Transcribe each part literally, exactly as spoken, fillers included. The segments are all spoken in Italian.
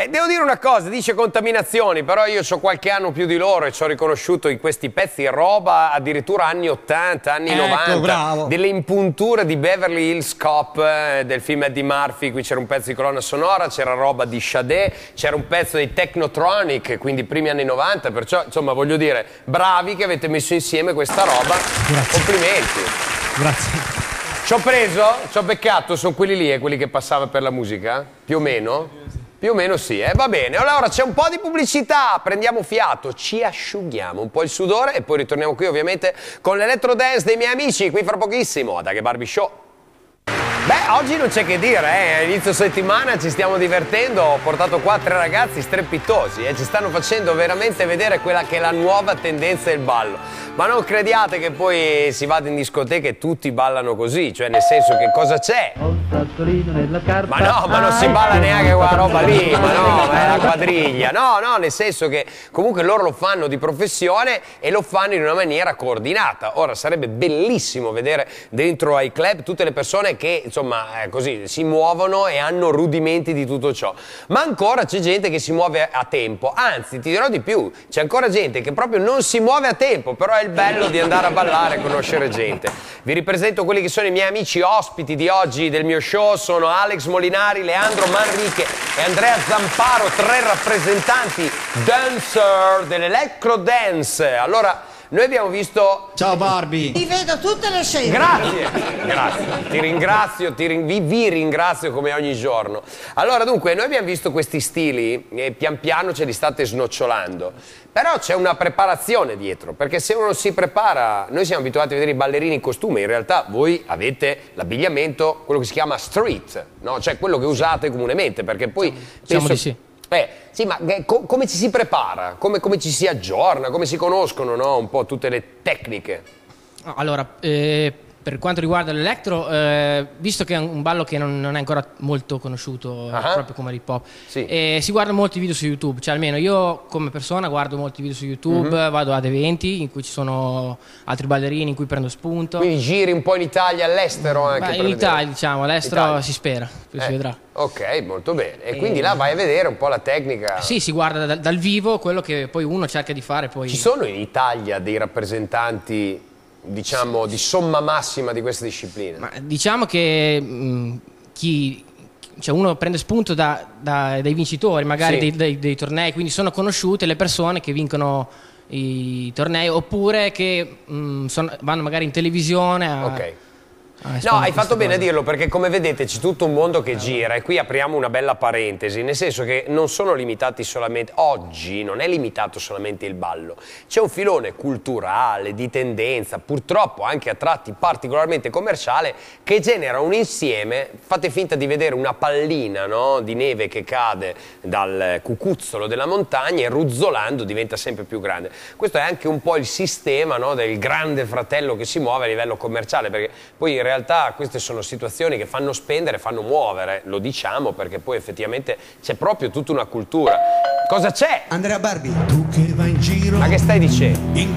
Eh, devo dire una cosa, dice contaminazioni, però io ho qualche anno più di loro e ci ho riconosciuto in questi pezzi roba addirittura anni ottanta, anni ecco, novanta, bravo. Delle impunture di Beverly Hills Cop, eh, del film Eddie Murphy, qui c'era un pezzo di colonna sonora, c'era roba di Chadet, c'era un pezzo dei Technotronic, quindi primi anni novanta, perciò insomma voglio dire, bravi che avete messo insieme questa roba. Grazie. Complimenti. Grazie. Ci ho preso, ci ho beccato, sono quelli lì e quelli che passavano per la musica? Più o meno? Più o meno sì, eh? Va bene. Allora c'è un po' di pubblicità, prendiamo fiato, ci asciughiamo un po' il sudore e poi ritorniamo qui ovviamente con l'Electro Dance dei miei amici, qui fra pochissimo ad Aghè Barbi Show. Beh, oggi non c'è che dire, eh? Inizio settimana ci stiamo divertendo, ho portato qua tre ragazzi strepitosi e eh? ci stanno facendo veramente vedere quella che è la nuova tendenza del ballo. Ma non crediate che poi si vada in discoteca e tutti ballano così, cioè nel senso che cosa c'è? Ma no, ma non si balla neanche quella roba lì, ma no, è la quadriglia. No, no, nel senso che comunque loro lo fanno di professione e lo fanno in una maniera coordinata. Ora sarebbe bellissimo vedere dentro ai club tutte le persone che insomma, eh, così, si muovono e hanno rudimenti di tutto ciò. Ma ancora c'è gente che si muove a tempo. Anzi, ti dirò di più, c'è ancora gente che proprio non si muove a tempo, però è il bello di andare a ballare e conoscere gente. Vi ripresento quelli che sono i miei amici ospiti di oggi del mio show. Sono Alex Molinari, Leandro Manrique e Andrea Zamparo, tre rappresentanti dancer dell'Electro Dance. Allora, noi abbiamo visto... Ciao Barbi! Ti vedo tutte le scene! Grazie! Grazie! Ti ringrazio, ti ring... vi, vi ringrazio come ogni giorno. Allora dunque, noi abbiamo visto questi stili e pian piano ce li state snocciolando. Però c'è una preparazione dietro, perché se uno si prepara... Noi siamo abituati a vedere i ballerini in costume, in realtà voi avete l'abbigliamento, quello che si chiama street, no? Cioè quello che usate comunemente, perché poi... Diciamo penso... di sì. Beh, sì, ma co come ci si prepara? Come, come ci si aggiorna? Come si conoscono, no? Un po' tutte le tecniche? Allora, eh, per quanto riguarda l'electro, eh, visto che è un ballo che non, non è ancora molto conosciuto, uh -huh. proprio come l'hip hop, sì. eh, si guardano molti video su YouTube, cioè almeno io come persona guardo molti video su YouTube, uh -huh. vado ad eventi in cui ci sono altri ballerini in cui prendo spunto. Quindi giri un po' in Italia, all'estero anche? Beh, in Italia, diciamo, all'estero si spera, poi eh. si vedrà. Ok, molto bene. E, e quindi là vai a vedere un po' la tecnica. Sì, si guarda dal, dal vivo quello che poi uno cerca di fare. Poi... Ci sono in Italia dei rappresentanti, diciamo, sì, di somma massima di questa disciplina? Ma diciamo che mh, chi... Cioè uno prende spunto da, da, dai vincitori, magari sì. dei, dei, dei tornei, quindi sono conosciute le persone che vincono i tornei oppure che mh, sono, vanno magari in televisione a... Ok. Ah, no, hai fatto bene a dirlo perché come vedete c'è tutto un mondo che gira e qui apriamo una bella parentesi, nel senso che non sono limitati solamente, oggi non è limitato solamente il ballo, c'è un filone culturale, di tendenza, purtroppo anche a tratti particolarmente commerciale che genera un insieme, fate finta di vedere una pallina, no? Di neve che cade dal cucuzzolo della montagna e ruzzolando diventa sempre più grande. Questo è anche un po' il sistema, no? Del grande fratello che si muove a livello commerciale, perché poi in realtà queste sono situazioni che fanno spendere, fanno muovere, lo diciamo perché poi effettivamente c'è proprio tutta una cultura. Cosa c'è? Andrea Barbi, tu che vai in giro. Ma che stai dicendo? In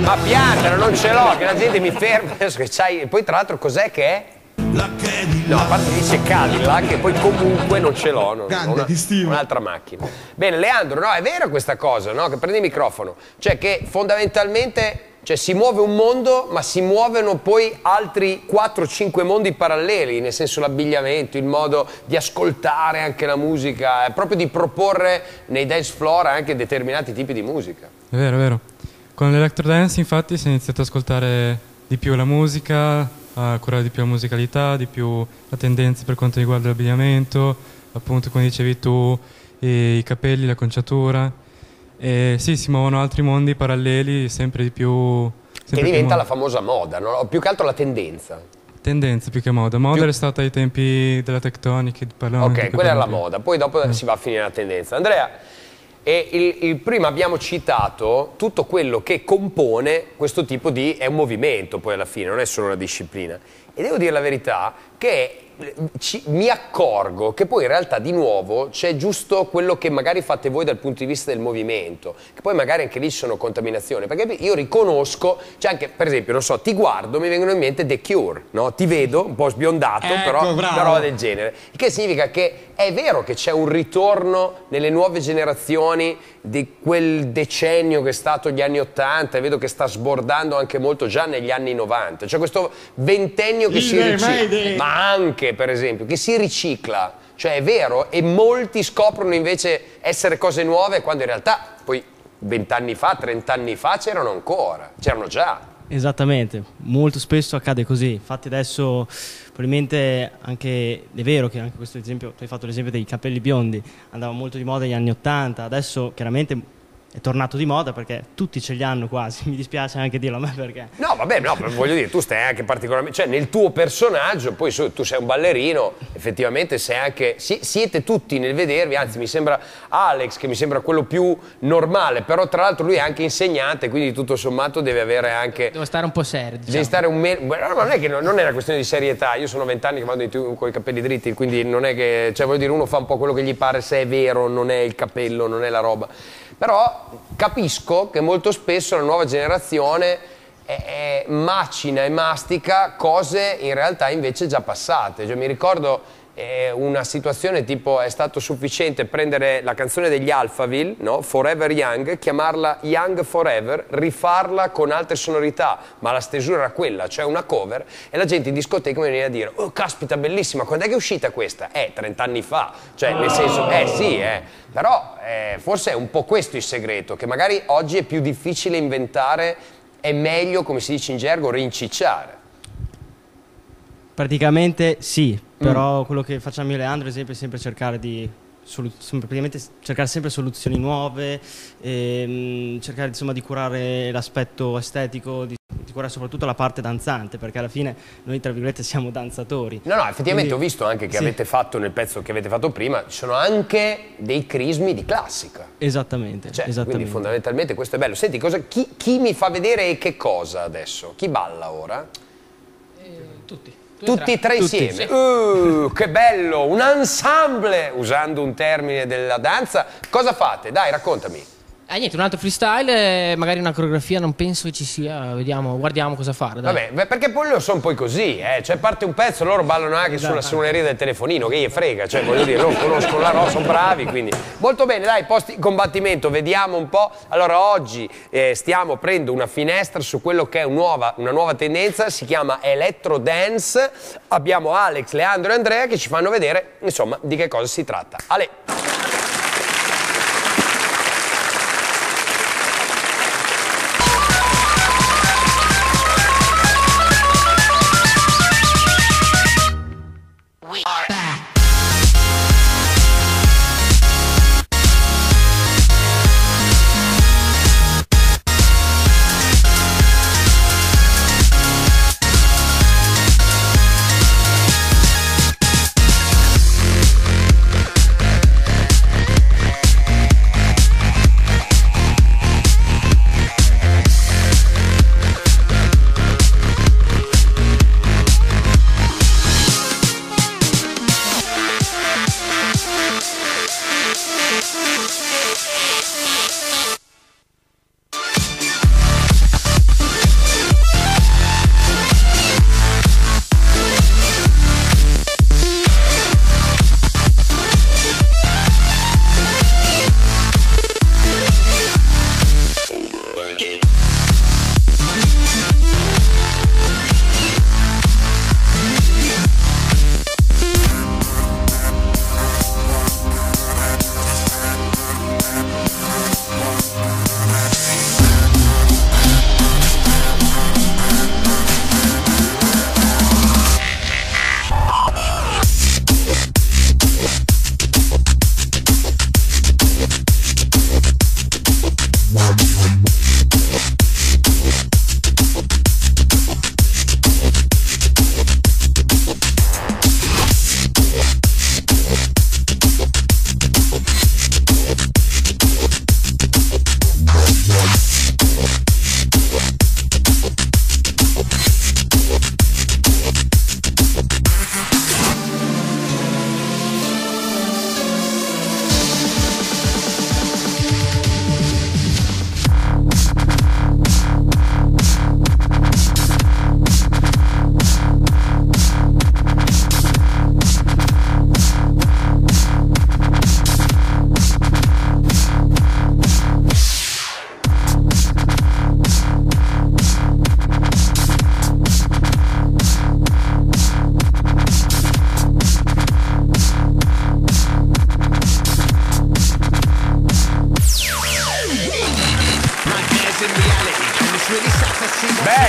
Ma piantalo, non ce l'ho, che la gente mi ferma. E poi tra l'altro cos'è che è? La no, a parte dice Cadillac che poi comunque non ce l'ho, no? Un'altra macchina. Bene, Leandro, no, è vero questa cosa, no? Che prendi il microfono, cioè che fondamentalmente... Cioè si muove un mondo, ma si muovono poi altri quattro cinque mondi paralleli, nel senso l'abbigliamento, il modo di ascoltare anche la musica, proprio di proporre nei dance floor anche determinati tipi di musica. È vero, è vero. Con l'Electro Dance infatti si è iniziato ad ascoltare di più la musica, a curare di più la musicalità, di più la tendenza per quanto riguarda l'abbigliamento, appunto come dicevi tu, i capelli, la conciatura... Eh, sì, si muovono altri mondi paralleli, sempre di più... Sempre che diventa più la famosa moda, no? Più che altro la tendenza. Tendenza più che moda. Moda più... è stata ai tempi della Technotronic. Ok, quella è la moda, poi dopo eh. si va a finire la tendenza. Andrea, e il, il prima abbiamo citato tutto quello che compone questo tipo di... È un movimento poi alla fine, non è solo una disciplina. E devo dire la verità che ci, mi accorgo che poi in realtà di nuovo c'è giusto quello che magari fate voi dal punto di vista del movimento, che poi magari anche lì ci sono contaminazioni, perché io riconosco, cioè anche per esempio, non so, ti guardo, mi vengono in mente The Cure, no? Ti vedo un po' sbiondato, ecco, però una roba del genere, il che significa che è vero che c'è un ritorno nelle nuove generazioni di quel decennio che è stato gli anni ottanta, e vedo che sta sbordando anche molto già negli anni novanta, cioè questo ventennio che si ricicla, ma anche per esempio, che si ricicla, cioè è vero, e molti scoprono invece essere cose nuove quando in realtà poi vent'anni fa, trent'anni fa c'erano ancora, c'erano già. Esattamente, molto spesso accade così, infatti adesso probabilmente anche, è vero che anche questo esempio, tu hai fatto l'esempio dei capelli biondi, andava molto di moda negli anni ottanta, adesso chiaramente è tornato di moda perché tutti ce li hanno quasi, mi dispiace anche dirlo a me perché... No, vabbè, no, voglio dire, tu stai anche particolarmente... Cioè, nel tuo personaggio, poi su, tu sei un ballerino, effettivamente sei anche... Si, siete tutti nel vedervi, anzi mi sembra Alex, che mi sembra quello più normale, però tra l'altro lui è anche insegnante, quindi tutto sommato deve avere anche... Devo stare un po' serio, diciamo. Devi stare un... Me... No, non è che non è una questione di serietà, io sono vent'anni che vado con i capelli dritti, quindi non è che... Cioè, voglio dire, uno fa un po' quello che gli pare, se è vero, non è il capello, non è la roba... Però capisco che molto spesso la nuova generazione è, è macina e mastica cose in realtà invece già passate. Cioè, mi ricordo eh, una situazione tipo è stato sufficiente prendere la canzone degli Alphaville, no? Forever Young, chiamarla Young Forever, rifarla con altre sonorità, ma la stesura era quella, cioè una cover, e la gente in discoteca mi veniva a dire «Oh, caspita, bellissima, quando è che è uscita questa?» Eh, trent'anni fa, cioè nel senso, eh sì, eh. Però eh, forse è un po' questo il segreto, che magari oggi è più difficile inventare, è meglio, come si dice in gergo, rincicciare. Praticamente sì, però mm. quello che facciamo io e Leandro, ad esempio, è sempre cercare di praticamente cercare sempre soluzioni nuove, ehm, cercare insomma di curare l'aspetto estetico, di, di curare soprattutto la parte danzante, perché alla fine noi tra virgolette siamo danzatori. No, no, effettivamente. Quindi, ho visto anche che sì. avete fatto nel pezzo che avete fatto prima, ci sono anche dei crismi di classica. Esattamente, cioè, esattamente. Quindi fondamentalmente questo è bello. Senti, cosa, chi, chi mi fa vedere e che cosa adesso? Chi balla ora? Eh, tutti. Tutti e tre insieme. Sì. Uh, che bello, un ensemble, usando un termine della danza. Cosa fate? Dai, raccontami. Eh, niente, un altro freestyle, magari una coreografia, non penso che ci sia, vediamo, guardiamo cosa fare. Dai. Vabbè, perché poi lo sono poi così, eh. Cioè parte un pezzo, loro ballano anche esatto. sulla suoneria del telefonino, che gli frega, cioè voglio dire, loro conoscono la roba, sono bravi, quindi. Molto bene, dai, posti combattimento, vediamo un po'. Allora oggi eh, stiamo aprendo una finestra su quello che è un nuova, una nuova tendenza, si chiama Electro Dance. Abbiamo Alex, Leandro e Andrea che ci fanno vedere, insomma, di che cosa si tratta. Ale!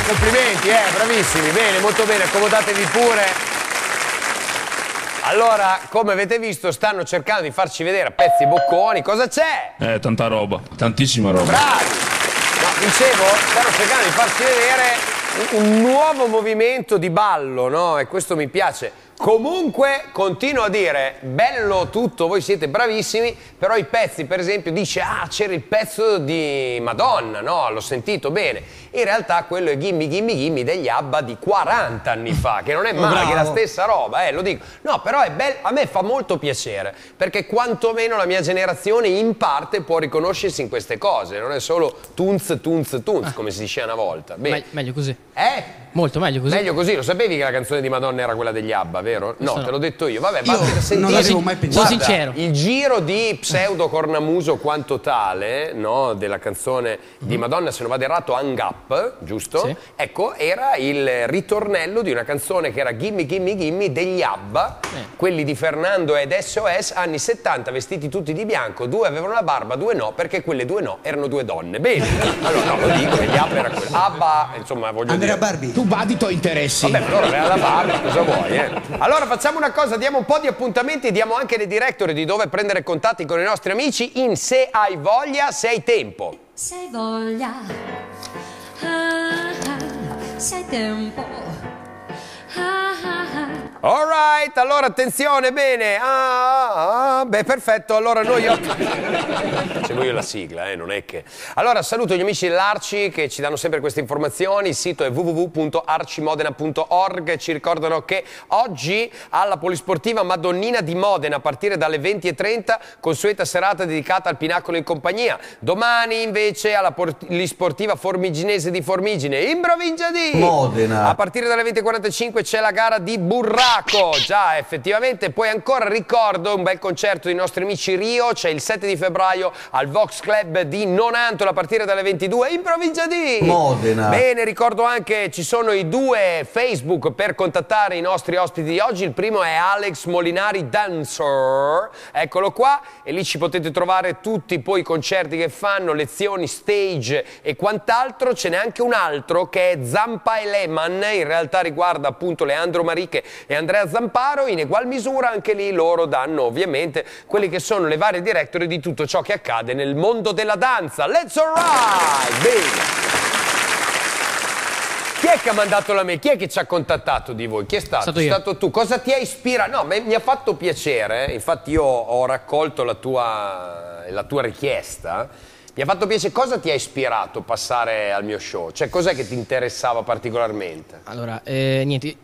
Complimenti, eh, bravissimi, bene, molto bene, accomodatevi pure. Allora, come avete visto, stanno cercando di farci vedere a pezzi bocconi. Cosa c'è? Eh, tanta roba, tantissima roba. Bravi! No, dicevo, stanno cercando di farci vedere un, un nuovo movimento di ballo, no? E questo mi piace. Comunque, continuo a dire, bello tutto, voi siete bravissimi, però i pezzi, per esempio, dice, ah, c'era il pezzo di Madonna, no? L'ho sentito bene. In realtà quello è Gimme Gimme Gimme degli Abba di quaranta anni fa, che non è male, bravo, che è la stessa roba, eh, lo dico. No, però è bello, a me fa molto piacere, perché quantomeno la mia generazione in parte può riconoscersi in queste cose, non è solo tunz, tunz, tunz, ah, come si diceva una volta. Beh, me- meglio così. Eh? Molto meglio così. Meglio così, lo sapevi che la canzone di Madonna era quella degli Abba, vero? No, no, te l'ho detto io. Vabbè, io basta, non l'avevo mai pensato. Sono sincero. Il giro di pseudo cornamuso quanto tale, no, della canzone di Madonna, se non vado errato, Hang Up, giusto? Sì. Ecco, era il ritornello di una canzone che era Gimme Gimme Gimme degli Abba, eh. quelli di Fernando ed S O S, anni settanta, vestiti tutti di bianco, due avevano la barba, due no, perché quelle due no erano due donne. Bene. Allora, no, lo dico, gli Abba era quello. Abba, insomma, voglio Andrea dire. Andrea Barbi. Vadito interessi. Vabbè, allora aveva la barba, cosa vuoi, eh? Allora facciamo una cosa, diamo un po' di appuntamenti, diamo anche le directory di dove prendere contatti con i nostri amici in Se hai voglia, se hai tempo. Se hai voglia, ah, ah, se hai tempo, ah, ah, ah. All right, allora attenzione, bene, ah, ah, ah, beh, perfetto, allora noi... Se voi io la sigla, eh, non è che... Allora saluto gli amici dell'Arci che ci danno sempre queste informazioni, il sito è w w w punto arcimodena punto org, ci ricordano che oggi alla Polisportiva Madonnina di Modena a partire dalle venti e trenta, consueta serata dedicata al Pinacolo in compagnia, domani invece alla Polisportiva Formiginese di Formigine, in provincia di Modena, a partire dalle venti e quarantacinque c'è la gara di Burraco, già effettivamente, poi ancora ricordo un bel concerto dei nostri amici Rio, c'è il sette di febbraio al Vox Club di Nonantola a partire dalle ventidue in provincia di Modena. Bene, ricordo anche ci sono i due Facebook per contattare i nostri ospiti di oggi, il primo è Alex Molinari Dancer, eccolo qua, e lì ci potete trovare tutti poi i concerti che fanno, lezioni, stage e quant'altro. Ce n'è anche un altro che è Zampa e Leman, in realtà riguarda appunto Leandro Manrique e Andrea Zamparo, in egual misura anche lì loro danno ovviamente quelli che sono le varie directory di tutto ciò che accade nel mondo della danza. Let's arrive! Bene. Chi è che ha mandato la mail? Chi è che ci ha contattato di voi? Chi è stato? Stato, è stato tu. Cosa ti ha ispirato? No, mi ha fatto piacere, eh? Infatti io ho raccolto la tua, la tua richiesta. Mi ha fatto piacere. Cosa ti ha ispirato passare al mio show? Cioè, cos'è che ti interessava particolarmente? Allora, eh, niente,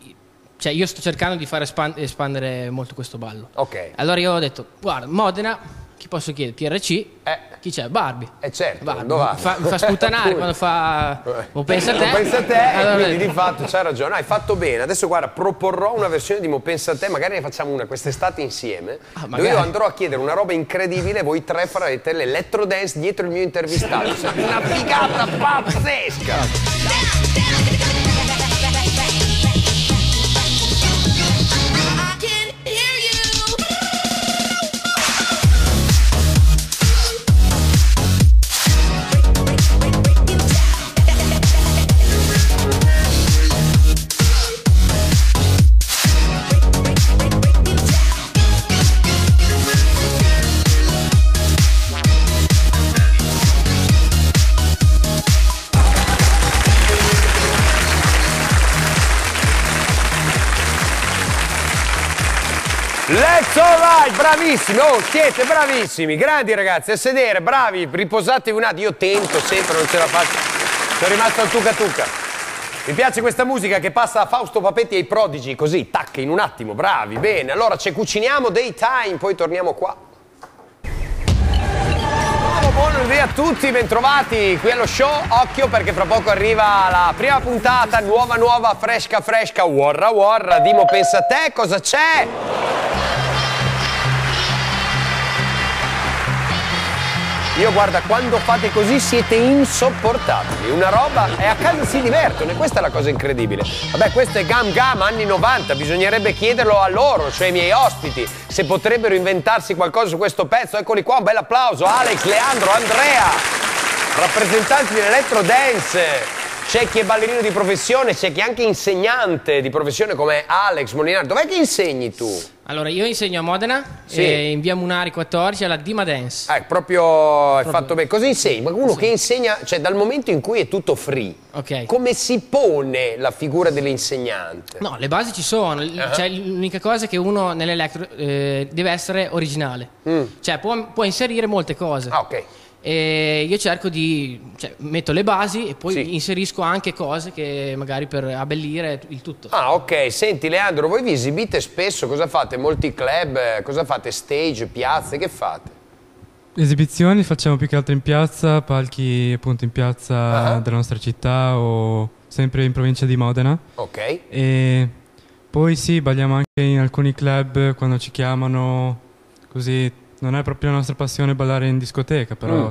cioè io sto cercando di far espandere molto questo ballo. Ok. Allora io ho detto, guarda, Modena... Chi posso chiedere? P R C? Eh. Chi c'è? Barbie. Eh certo, Barbie. Dove va? Fa, mi fa sputanare quando fa... Mo pensa a te. Mo pensa a te, allora, quindi allora... di fatto c'hai ragione. No, hai fatto bene. Adesso guarda, proporrò una versione di Mo pensa a te, magari ne facciamo una quest'estate insieme. Ah, dove io andrò a chiedere una roba incredibile, voi tre farete l'Electro Dance dietro il mio intervistato. Una figata pazzesca! Let's alright, bravissimi, oh, siete bravissimi, grandi ragazzi, a sedere, bravi, riposatevi un attimo, io tento sempre, non ce la faccio, sono rimasto al tuca tuca. Mi piace questa musica che passa a Fausto Papetti e ai Prodigi, così, tac, in un attimo, bravi, bene, allora ci cuciniamo daytime, poi torniamo qua. Buonasera a tutti, bentrovati qui allo show, occhio perché fra poco arriva la prima puntata, nuova nuova, fresca fresca, warra warra, Dimo pensa a te, cosa c'è? Io guarda, quando fate così siete insopportabili, una roba, e a casa si divertono e questa è la cosa incredibile. Vabbè, questo è Gam Gam anni novanta, bisognerebbe chiederlo a loro, cioè ai miei ospiti, se potrebbero inventarsi qualcosa su questo pezzo. Eccoli qua, un bel applauso, Alex, Leandro, Andrea, rappresentanti dell'Electro Dance. C'è chi è ballerino di professione, c'è chi è anche insegnante di professione come Alex Molinari. Dov'è che insegni tu? Allora, io insegno a Modena, sì. eh, in via Munari quattordici, alla Dima Dance. Eh, proprio, proprio. È fatto bene. Cosa insegni? Ma uno sì. che insegna, cioè dal momento in cui è tutto free, okay. come si pone la figura dell'insegnante? No, le basi ci sono, uh-huh. cioè, l'unica cosa è che uno nell'electro eh, deve essere originale, mm. cioè può, può inserire molte cose. Ah, ok. E io cerco di, cioè, metto le basi e poi sì. inserisco anche cose che magari per abbellire il tutto. Ah, ok. Senti Leandro, voi vi esibite spesso, cosa fate? Molti club, cosa fate? Stage, piazze, che fate? Esibizioni facciamo più che altro in piazza, palchi appunto in piazza uh-huh. della nostra città o sempre in provincia di Modena. Ok. E poi sì, balliamo anche in alcuni club quando ci chiamano, così. Non è proprio la nostra passione ballare in discoteca, però mm.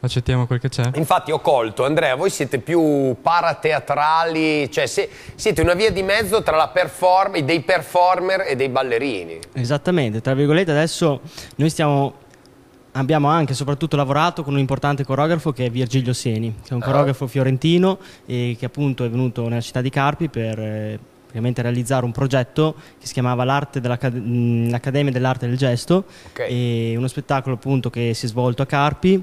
accettiamo quel che c'è. Infatti ho colto, Andrea, voi siete più parateatrali, cioè se, siete una via di mezzo tra la perform- dei performer e dei ballerini. Esattamente, tra virgolette adesso noi stiamo, abbiamo anche soprattutto lavorato con un importante coreografo che è Virgilio Sieni, che è un coreografo ah. fiorentino e che appunto è venuto nella città di Carpi per... Eh, praticamente realizzare un progetto che si chiamava l'Accademia dell'Arte del Gesto, okay. e uno spettacolo appunto che si è svolto a Carpi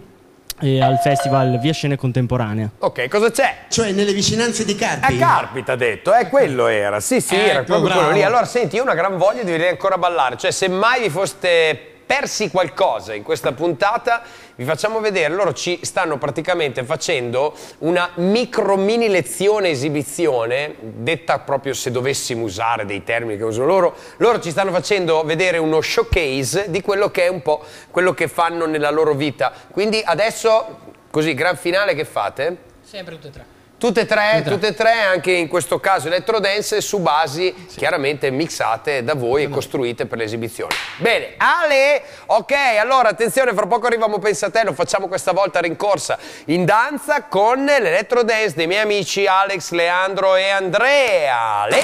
e al Festival Via Scena Contemporanea. Ok, cosa c'è? Cioè nelle vicinanze di Carpi. Eh, Carpi t'ha detto, eh, quello era, sì sì, eh, era proprio bravo. Quello lì. Allora senti, io ho una gran voglia di venire ancora a ballare, cioè se mai vi foste... persi qualcosa in questa puntata vi facciamo vedere, loro ci stanno praticamente facendo una micro mini lezione esibizione, detta proprio se dovessimo usare dei termini che usano loro, loro ci stanno facendo vedere uno showcase di quello che è un po' quello che fanno nella loro vita, quindi adesso così gran finale che fate? Sempre tutte e tre. Tutte e tre, tutte e tre, anche in questo caso Electro Dance, su basi sì. chiaramente mixate da voi e costruite per l'esibizione. Bene, Ale, ok, allora attenzione, fra poco arriviamo pensa a te, lo facciamo questa volta rincorsa in danza con l'Electro Dance dei miei amici Alex, Leandro e Andrea. Ale.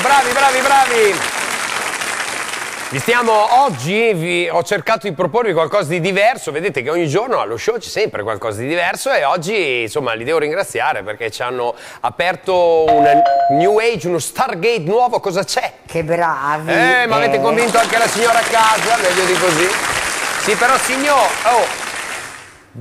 Bravi, bravi, bravi! Vi stiamo oggi, vi ho cercato di proporvi qualcosa di diverso, vedete che ogni giorno allo show c'è sempre qualcosa di diverso e oggi insomma li devo ringraziare perché ci hanno aperto un new age, uno Stargate nuovo, cosa c'è? Che bravi! Eh, ma avete convinto anche la signora a casa, meglio di così. Sì, però signor... Oh.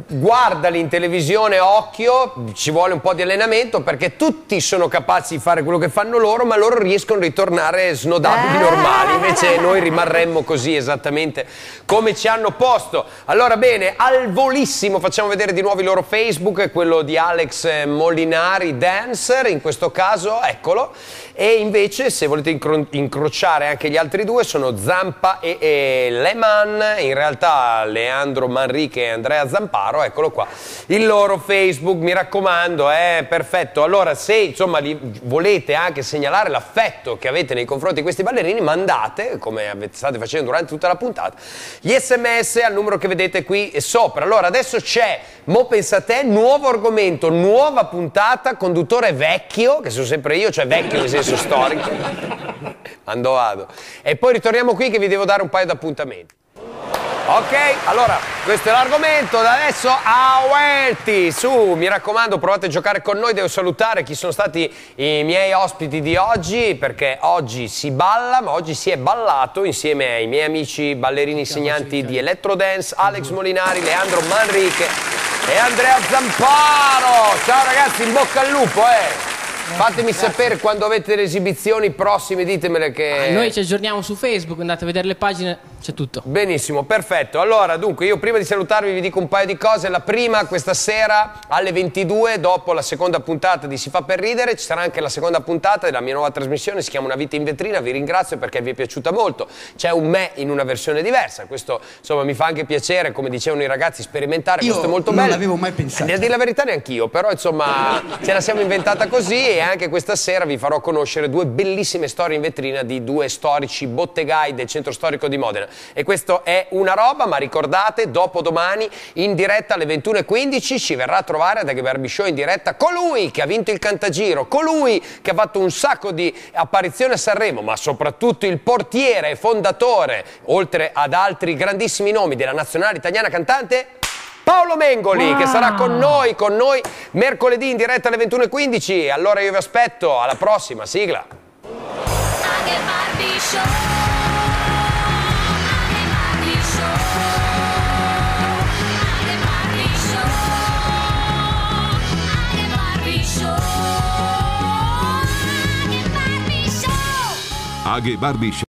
Guardali in televisione, occhio, ci vuole un po' di allenamento perché tutti sono capaci di fare quello che fanno loro, ma loro riescono a ritornare snodabili, normali, invece noi rimarremmo così esattamente come ci hanno posto. Allora bene, al volissimo facciamo vedere di nuovo il loro Facebook, quello di Alex Molinari Dancer, in questo caso, eccolo, e invece se volete incro incrociare anche gli altri due sono Zampa e, e Leman, in realtà Leandro Manrique e Andrea Zamparo, Zamparo, eccolo qua, il loro Facebook, mi raccomando, è eh, perfetto. Allora, se insomma li, volete anche segnalare l'affetto che avete nei confronti di questi ballerini, mandate, come avete, state facendo durante tutta la puntata, gli sms al numero che vedete qui e sopra. Allora, adesso c'è Mo Pensa Te, nuovo argomento, nuova puntata, conduttore vecchio, che sono sempre io, cioè vecchio nel senso storico, ando vado, e poi ritorniamo qui che vi devo dare un paio di appuntamenti. Ok, allora, questo è l'argomento, da adesso a Welty, su, mi raccomando, provate a giocare con noi. Devo salutare chi sono stati i miei ospiti di oggi, perché oggi si balla, ma oggi si è ballato insieme ai miei amici ballerini insegnanti di Electro Dance, Alex Molinari, Leandro Manrique e Andrea Zamparo. Ciao ragazzi, in bocca al lupo, eh! Fatemi Grazie. sapere quando avete le esibizioni prossime, ditemele che... Ah, noi ci aggiorniamo su Facebook, andate a vedere le pagine, c'è tutto. Benissimo, perfetto. Allora, dunque, io prima di salutarvi vi dico un paio di cose. La prima, questa sera alle ventidue, dopo la seconda puntata di Si fa per ridere, ci sarà anche la seconda puntata della mia nuova trasmissione, si chiama Una vita in vetrina. Vi ringrazio perché vi è piaciuta molto. C'è un me in una versione diversa. Questo, insomma, mi fa anche piacere, come dicevano i ragazzi, sperimentare. Io questo è molto bello. Io non l'avevo mai pensato. A dire la verità neanch'io, però, insomma, ce la siamo inventata così. E anche questa sera vi farò conoscere due bellissime storie in vetrina di due storici bottegai del Centro Storico di Modena. E questo è una roba, ma ricordate, dopo domani in diretta alle ventuno e quindici ci verrà a trovare ad Aghè Barbi Show in diretta colui che ha vinto il Cantagiro, colui che ha fatto un sacco di apparizioni a Sanremo, ma soprattutto il portiere e fondatore, oltre ad altri grandissimi nomi della nazionale italiana cantante, Paolo Mengoli, wow. che sarà con noi, con noi mercoledì in diretta alle ventuno e quindici. Allora io vi aspetto, alla prossima, sigla. Aghè Barbi Show, Aghè Barbi Show, Aghè Barbi Show, Aghè Barbi Show, Aghè Barbi Show, Aghè Barbi Show.